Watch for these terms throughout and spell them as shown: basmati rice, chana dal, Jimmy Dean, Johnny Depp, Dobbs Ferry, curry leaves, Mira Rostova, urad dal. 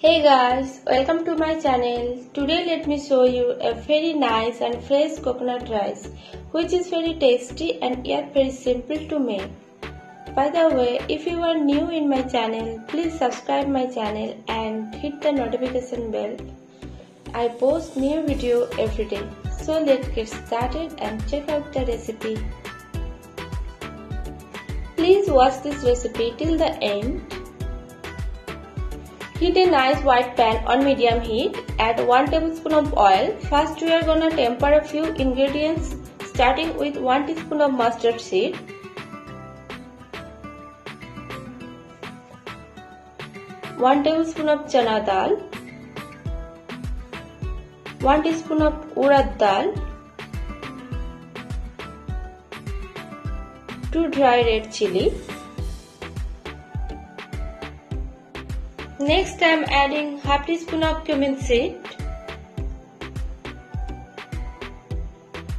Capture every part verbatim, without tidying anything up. Hey guys, welcome to my channel. Today let me show you a very nice and fresh coconut rice which is very tasty and yet very simple to make. By the way, if you are new in my channel, please subscribe my channel and hit the notification bell. I post new video every day. So let's get started and check out the recipe. Please watch this recipe till the end. Heat a nice white pan on medium heat. Add one tablespoon of oil. First we are gonna temper a few ingredients, starting with one teaspoon of mustard seed, one tablespoon of chana dal, one teaspoon of urad dal, two dry red chili. Next I am adding half teaspoon of cumin seed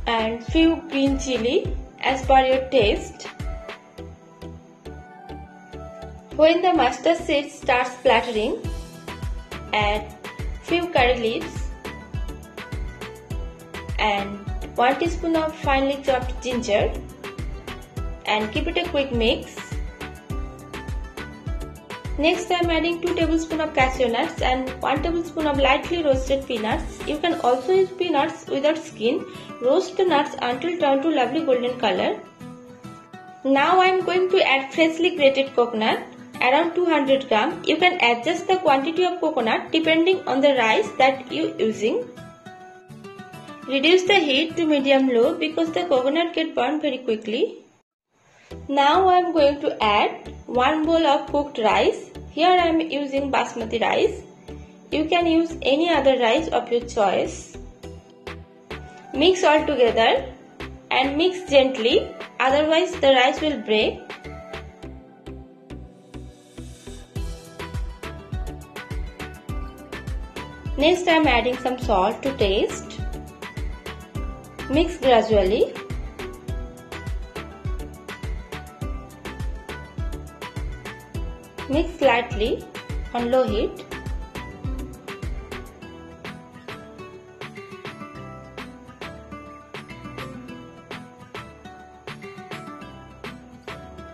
and few green chili as per your taste. When the mustard seed starts splattering, add few curry leaves and one teaspoon of finely chopped ginger and give it a quick mix. Next I am adding two tablespoons of cashew nuts and one tablespoon of lightly roasted peanuts. You can also use peanuts without skin. Roast the nuts until turn to lovely golden color. Now I am going to add freshly grated coconut, around two hundred grams. You can adjust the quantity of coconut depending on the rice that you are using. Reduce the heat to medium low because the coconut gets burned very quickly. Now I am going to add one bowl of cooked rice. Here I am using basmati rice. You can use any other rice of your choice. Mix all together and mix gently, otherwise the rice will break. Next I am adding some salt to taste. Mix gradually. Mix lightly on low heat.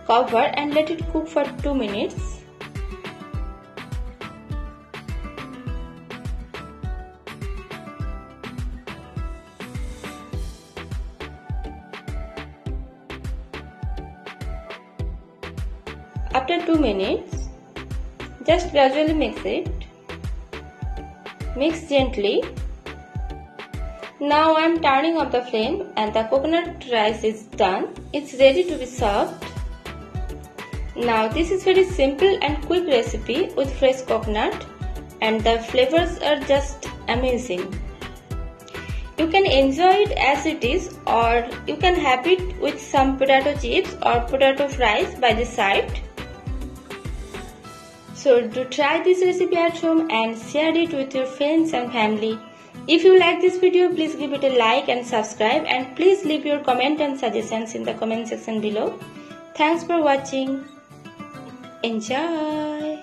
Cover and let it cook for two minutes. After two minutes, just gradually mix it. Mix gently. Now I am turning off the flame and the coconut rice is done. It's ready to be served. Now this is very simple and quick recipe with fresh coconut and the flavors are just amazing. You can enjoy it as it is, or you can have it with some potato chips or potato fries by the side. So do try this recipe at home and share it with your friends and family. If you like this video, please give it a like and subscribe, and please leave your comment and suggestions in the comment section below. Thanks for watching. Enjoy!